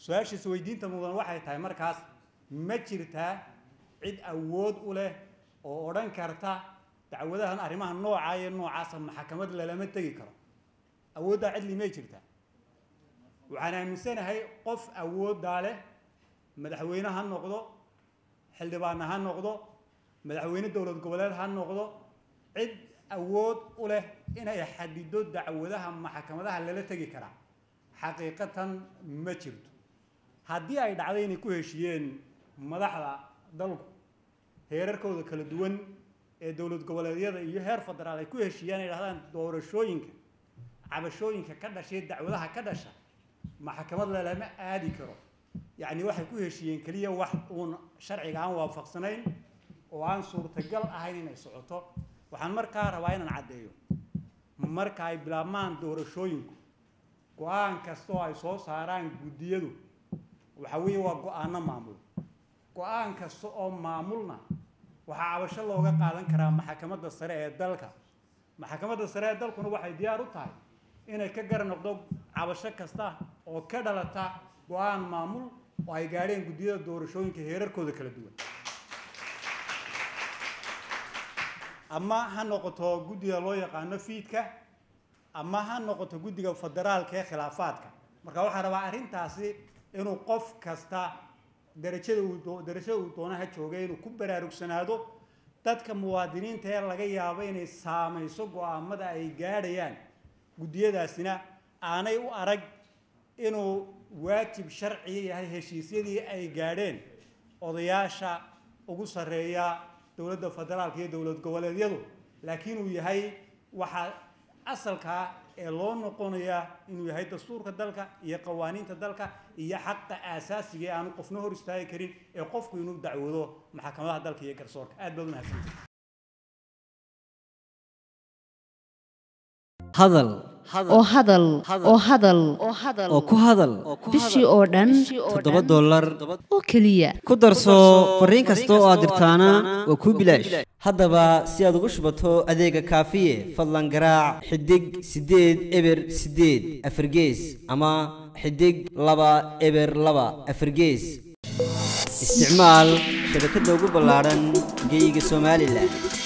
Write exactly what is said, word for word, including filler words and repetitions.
سؤالش سويدين تموضوع واحد تاي مركز مجرتها عد أود ولا أوران كرتها تعودها نقرمها النوع عاي النوع عاصم محكمات للامات تجيكرا أود عد لي مجرتها وعنا من سنة هاي قف أود داله مدحوينها النقضة حلبانها النقضة مدحوين الدولة الجولالها النقضة عد أود ولا إنها يحددوا تعودها محكماتها للامات تجيكرا حقيقة ما جرت هدي أيد علينا كوهشين مذاحة دلو هيركو ذا كل دوين دولة قبلية ذا يهرب فدرا على كوهشين هذا دور الشوينك عبى شوينك كذا شيء دعوة كذا شيء ما حكمت له ما عادي كرو يعني واحد كوهشين كليه واحد ون شرعي عن وافق سنين وعن صورة الجل أهيني صعوته وعن مركار وعين عديو مركاي بلا مان دور الشوينك وأن كسوع يسوس هران جديده وحوي وقأنا معمول وأن كسوع معمولنا وحاوش الله وقعدن كرام محكمة السرية دلك محكمة السرية دلك نوحي ديارو تاي إن كجر نقدو عوشك كسته أو كدلته وأن معمول وهيجارين جديده دور شوين كهير كود كل دول أما هنقطه جديد الله يقعنا فيه ك أما هنقطة جودية فدرال كخلافات ك، مركب حرب عارين تاسي إنه قف كستا درجة ود درجة ودونه هتشوجي إنه كبر ركسنا هذا تدك موادين تيار لقي يابين السامي سوق عمد أي جاريان جودية داسنا أنا وأرج إنه واجب شرعي هالهشيسية أي جارين أضياشة أقصرية دولة فدرال كي دولة جوالية دو لكنه يهاي وح أصلك اللون قنية إنه هيدا الصور كذلك يقوانين كذلك يحط أساس جاء نقف نهر استاي كريم يقف ينوب دعوه محكمة كذلك يكسر أدبنا هذا أو هذا أو هذا أو هذا أو كهذا بشي أوردن تدبّر دولار أو كلية كدرسوا فرين كستو أدرتانا وكوبلاش هذا با سياد غشبته أديك كافية فلان قراع حدق سديد إبر سديد أفرجيز أما حدق لبا إبر لبا أفرجيز استعمال شبكة دوغو بلارن جيجي سومالي لا